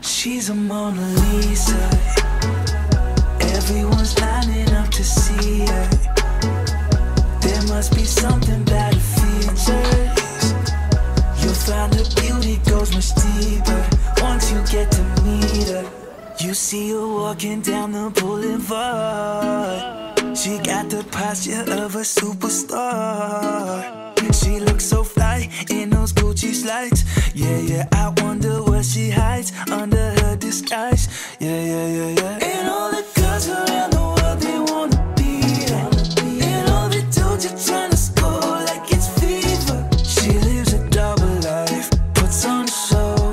She's a Mona Lisa. Everyone's lining up to see her. There must be something about her features. You'll find her beauty goes much deeper once you get to meet her. You see her walking down the boulevard. She got the posture of a superstar. She looks so fly in those Gucci slides. Yeah, yeah, I wonder what she hides under her disguise. Yeah, yeah, yeah, yeah. And all the girls around the world, they wanna be her. And all the dudes are trying to score like it's fever. She lives a double life, puts on a show.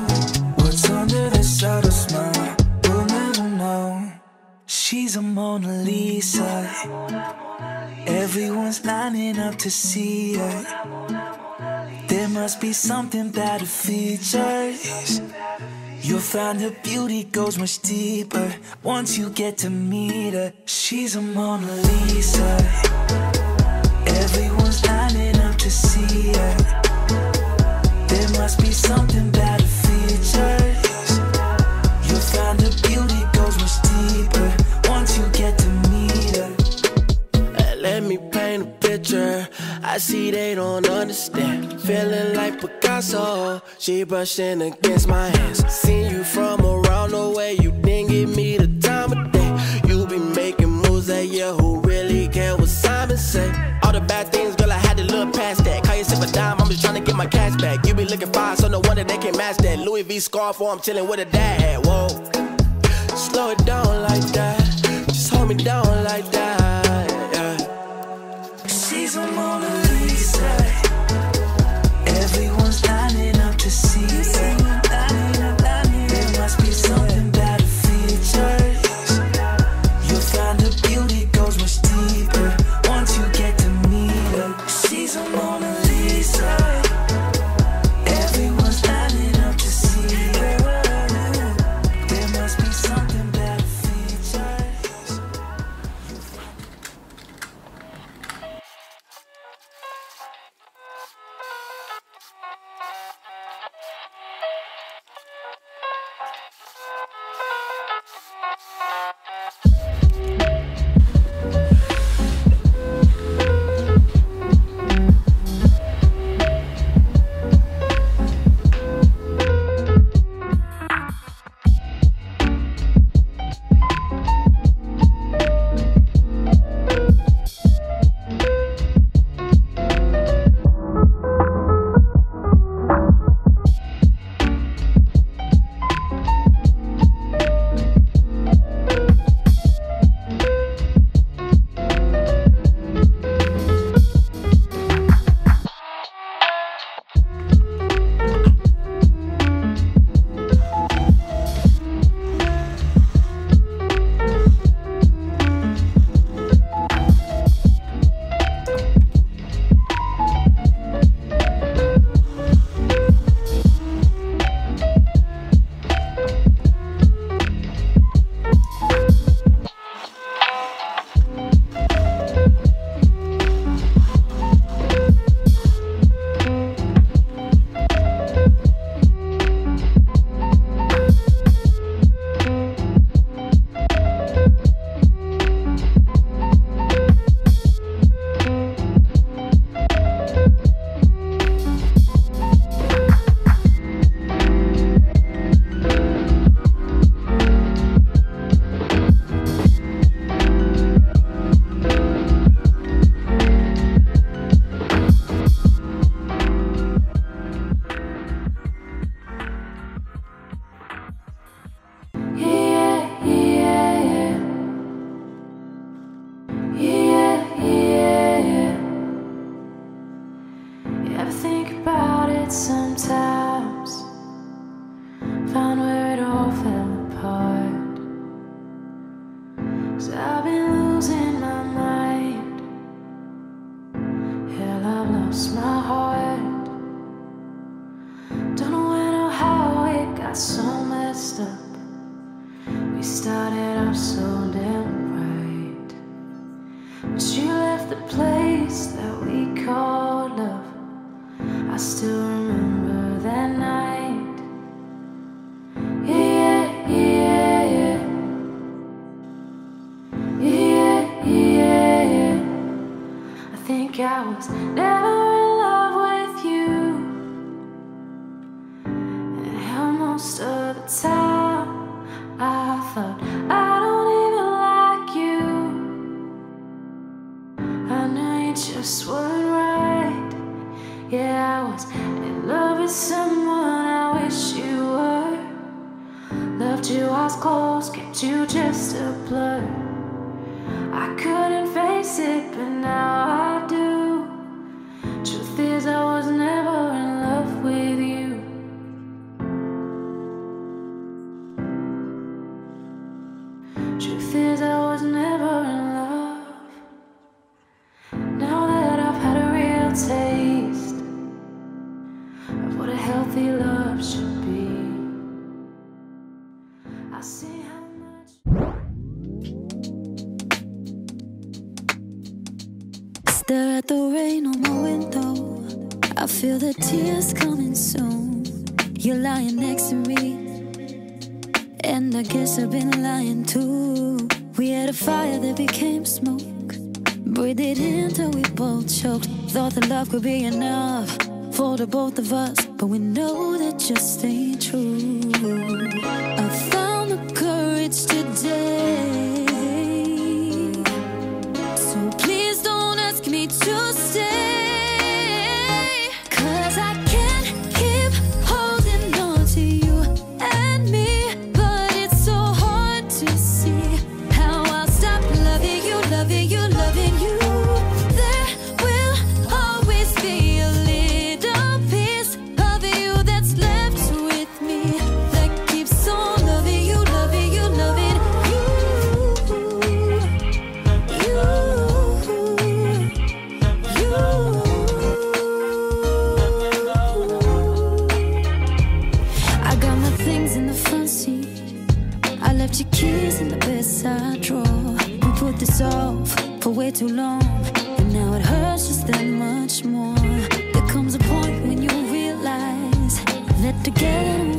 What's under the subtle smile, we'll never know. She's a Mona Lisa. Everyone's lining up to see her. There must be something about her features. You'll find her beauty goes much deeper once you get to meet her. She's a Mona Lisa. Everyone's lining up to see her. There must be something about her features. You'll find her beauty goes much deeper once you get to meet her. Let me paint a picture, I see they don't understand. Feeling like Picasso, she brushing against my hands. Seen you from around the way, you didn't give me the time of day. You be making moves at you, who really care what Simon say. All the bad things, girl, I had to look past that. Call yourself a dime, I'm just trying to get my cash back. You be looking fine, so no wonder they can't match that. Louis V scarf, or I'm chilling with a dad, whoa. Slow it down like that, just hold me down like that. She's a Mona Lisa. Everyone's lining up to see her. There must be something about her features. You'll find her beauty goes much deeper once you get to meet her. She's a Mona Lisa. Everyone's lining up to see her. There must be something about her features. was never in love with you, and hell, most of the time I thought I don't even like you. I knew you just weren't right. Yeah, I was in love with someone I wish you were. Loved you, I was close, kept you just a blur. I couldn't face it, but now I do. Truth is, I was never in love with you. Truth is, I was never in love. Now that I've had a real taste of what a healthy love should be, I see how much stare at the rain on my window. I feel the tears coming soon. You're lying next to me, and I guess I've been lying too. We had a fire that became smoke, breathed it in till we both choked. Thought that love could be enough for the both of us, but we know that just ain't true. I found the courage today, so please don't me to stay, 'cause I can't keep holding on to you and me. But it's so hard to see how I'll stop loving you, loving you, loving you. There will always be a little piece of you that's left with me, that keeps on loving you, loving you, loving you, you. Your keys in the bedside drawer. We put this off for way too long, and now it hurts just that much more. There comes a point when you realize that together